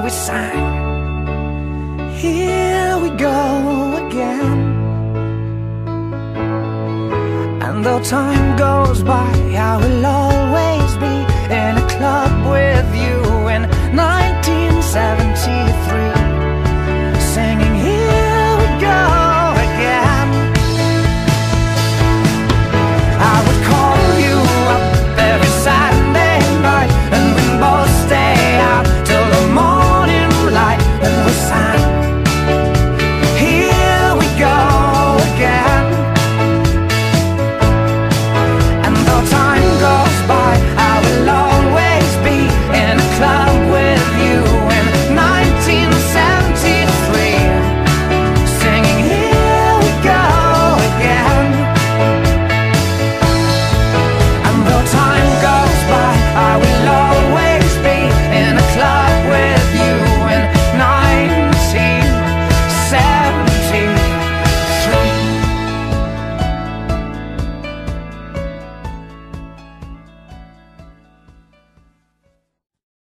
and we sang. Here we go again. And though time goes by, I will always be in a club with you.